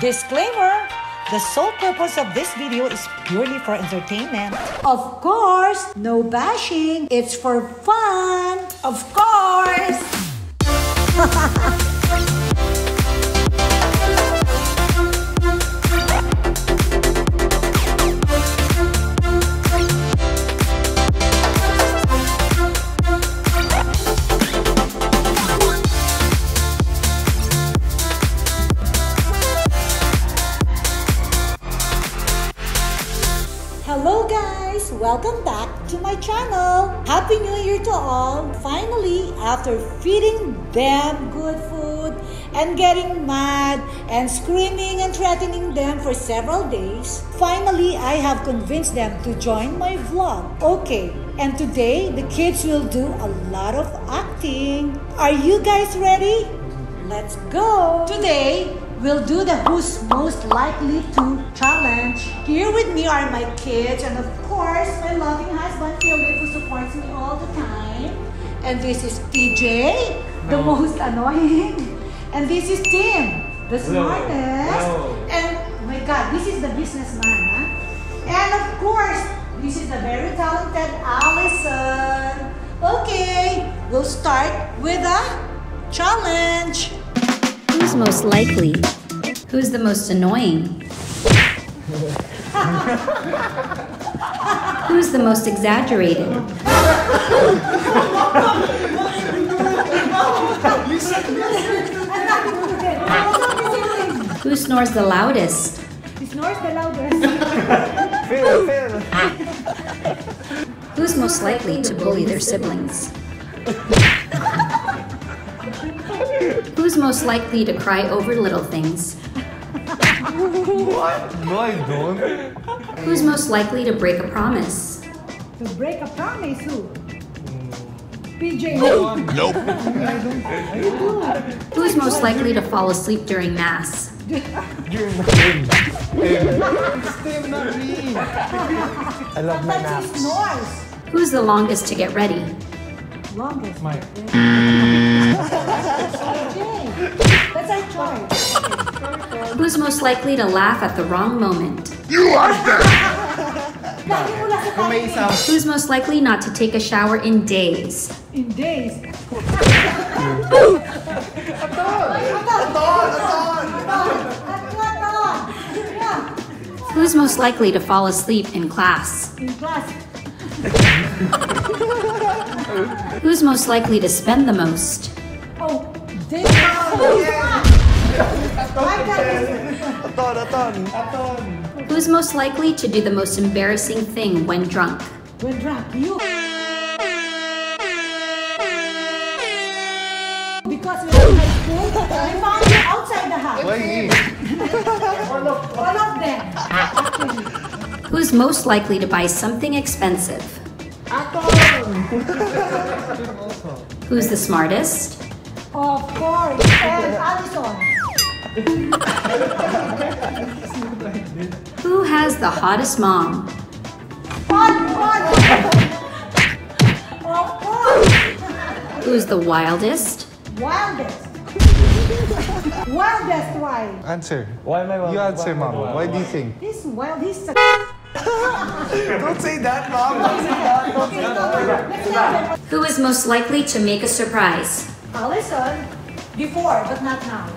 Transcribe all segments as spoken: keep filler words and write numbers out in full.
Disclaimer! The sole purpose of this video is purely for entertainment. Of course, no bashing. It's for fun. Of course. Welcome back to my channel. Happy New Year to all. Finally, after feeding them good food and getting mad and screaming and threatening them for several days, finally I have convinced them to join my vlog. Okay, and today the kids will do a lot of acting. Are you guys ready? Let's go. Today we'll do the who's most likely to challenge. Here with me are my kids and of course my loving husband Philip, who supports me all the time. And this is T J, the most annoying. And this is Tim, the smartest. Hello. And oh my God, this is the businessman, huh? And of course, this is the very talented Allison. Okay, we'll start with a challenge. Who's most likely? Who's the most annoying? Who's the most exaggerated? Who snores the loudest? He snores the loudest. Who's most likely to bully their siblings? Who's most likely to cry over little things? What? No, I don't. Who's most likely to break a promise? To break a promise? Who? P J. No. Nope. Who's most likely to fall asleep during mass? During mass. Not me. I love my naps. Who's the longest to get ready? Longest. That's our choice. Who's most likely to laugh at the wrong moment? You are that. Who's most likely not to take a shower in days? In days. Who's most likely to fall asleep in class? In class. Who's most likely to spend the most? Oh. Who's most likely to do the most embarrassing thing when drunk? When drunk, you. Because we were in high school, we found you outside the house. All of, all of them. Okay. Who's most likely to buy something expensive? Who's the smartest? Of course, and Allison. Who has the hottest mom? Hot, hot. Of course. Who's the wildest? Wildest. Wildest, why? Answer. Why am I wild? You answer, Mom. Why, why do you think? He's wild, he's a... Don't say that, Mom. Don't say that. Don't say that. Who is most likely to make a surprise? Allison, before, but not now.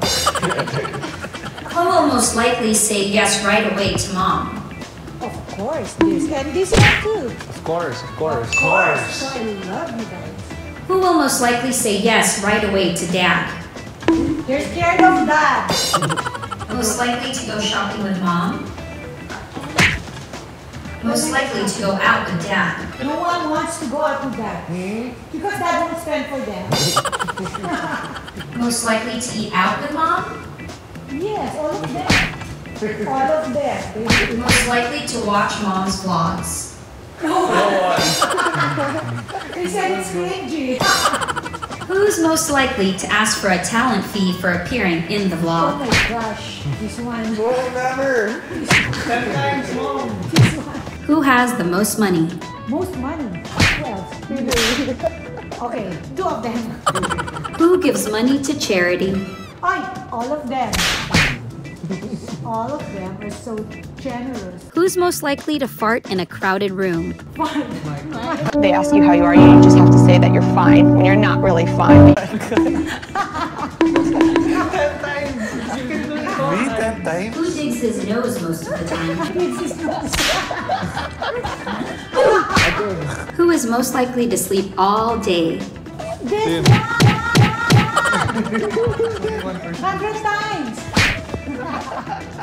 Who will most likely say yes right away to Mom? Of course, this and this one too. Of course, of course, of course. I love you guys. Who will most likely say yes right away to Dad? You're scared of Dad. Most likely to go shopping with Mom. Most likely to go out with Dad. No one wants to go out with Dad. Hmm? Because Dad won't spend for them. Most likely to eat out with Mom? Yes, all of them. All of them. Most likely to watch Mom's vlogs. No one. They said it's cringy. Who's most likely to ask for a talent fee for appearing in the vlog? Oh my gosh, this one. Well, never. Sometimes Mom. This one. Who has the most money? Most money? Who else? Okay, two of them. Who gives money to charity? I, all of them. all of them are so generous. Who's most likely to fart in a crowded room? They ask you how you are, you just have to say that you're fine when you're not really fine. Who digs his nose most of the time? Who is most likely to sleep all day? This one hundred times.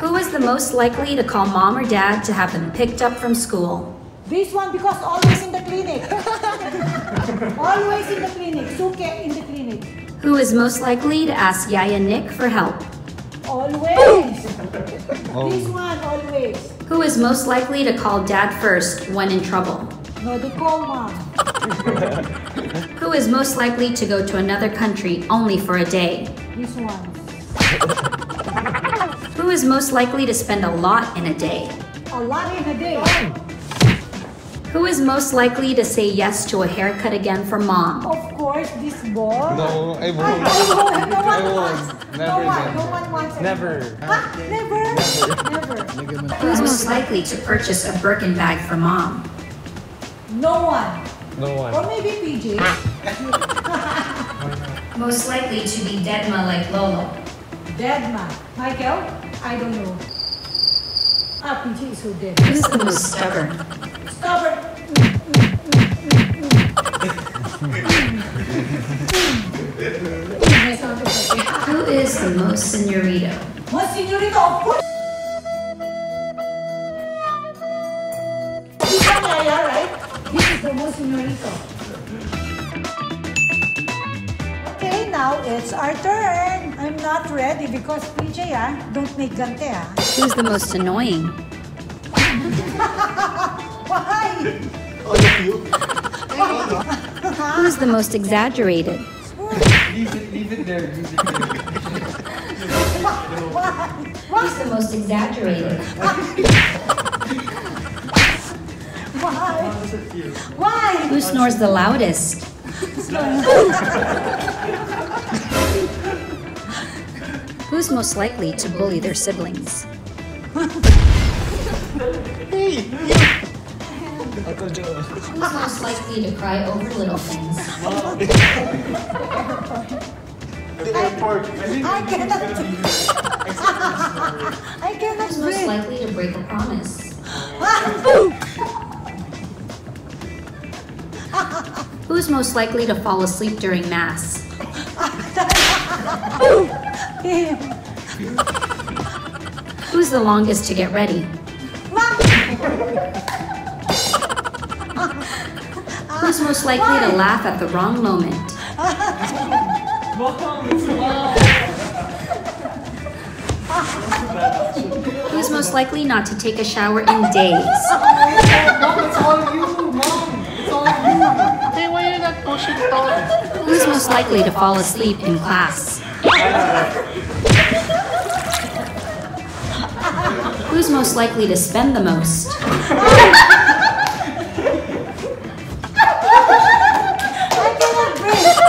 Who is the most likely to call mom or dad to have them picked up from school? This one, because always in the clinic. Always in the clinic. Suke in the clinic. Who is most likely to ask Yaya Nick for help? Always. Oh. This one, always. Who is most likely to call dad first when in trouble? No, they call mom. Who is most likely to go to another country only for a day? This one. Who is most likely to spend a lot in a day? A lot in a day. Oh. Who is most likely to say yes to a haircut again for mom? Of course, this boy. No, I won't. I, I won't. No one I won't. Never. No one. No one wants never. Never. Ah, never. Never. Never. Who is most likely to purchase a Birkin bag for mom? No one. No one. Or maybe P J. Most likely to be Deadma like Lolo. Deadma. Michael? I don't know. Ah, P J is so dead. Who's the most stubborn? Stubborn. Mm, mm, mm, mm, mm. Who is the most senorito? Most senorito, of course. This is Yaya, right? This is the most senorito. Okay, now it's our turn. I'm not ready because P J, ah, don't make gante, ah. Who's the most annoying? Why? All of you. Who's the most exaggerated? Leave it, leave it there. Leave it there. Why? Who's the most exaggerated? Why? Why? Who snores the loudest? Who's most likely to bully their siblings? Hey! Who's most likely to cry over little things? I cannot. I cannot. Who's most likely to break a promise? Who's most likely to fall asleep during mass? Who's the longest to get ready? Who's most likely Why? to laugh at the wrong moment? Who's most likely not to take a shower in days? Mom, it's all you, Mom. It's all you. Hey, why are you not pushing on? Who's most likely to fall asleep in class? Who's most likely to spend the most?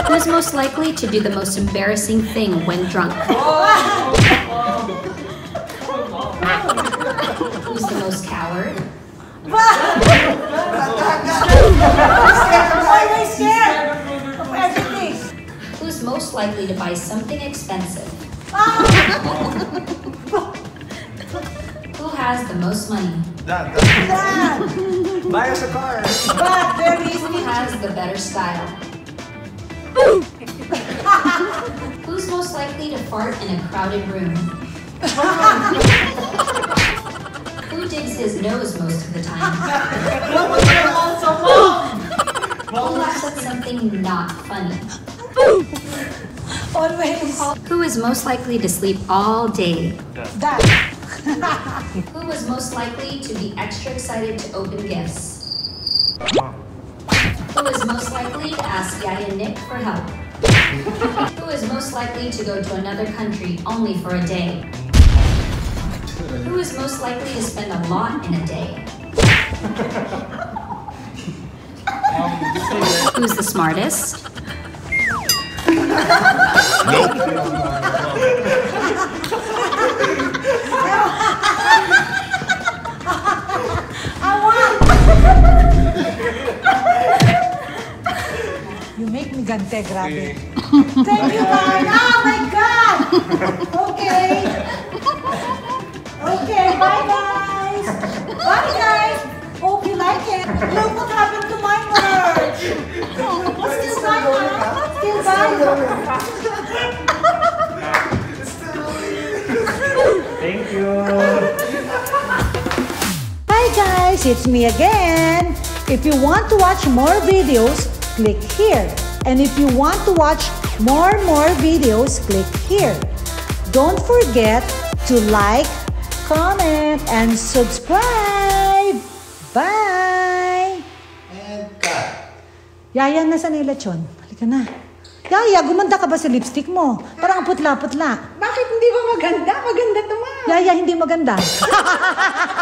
Who's most likely to do the most embarrassing thing when drunk? Who's the most coward? Who's most likely to buy something expensive? Who has the most money? That, that. Buy us a car. Who has the better style? Who's most likely to fart in a crowded room? Who digs his nose most of the time? Who laughs at something not funny? Always. Who is most likely to sleep all day? That. Who is most likely to be extra excited to open gifts? Who is most likely to ask Yaya Nick for help? Who is most likely to go to another country only for a day? Who is most likely to spend a lot in a day? Who's the smartest? Nope. gente, grabe. Sí. Thank you, Lord. Oh, my God! Okay. Okay, bye, guys. Bye, guys. Hope you like it. Look what happened to my merch. Still buy, huh? Still buy. It's still going. Thank you. Hi, guys. It's me again. If you want to watch more videos, click here. And if you want to watch more more videos, click here. Don't forget to like, comment, and subscribe. Bye! And cut. Yaya, nasa na yung lechon? Halika na. Yaya, gumanda ka ba sa lipstick mo? Parang putla-putla. Bakit hindi ba maganda? Maganda naman. Yaya, hindi maganda.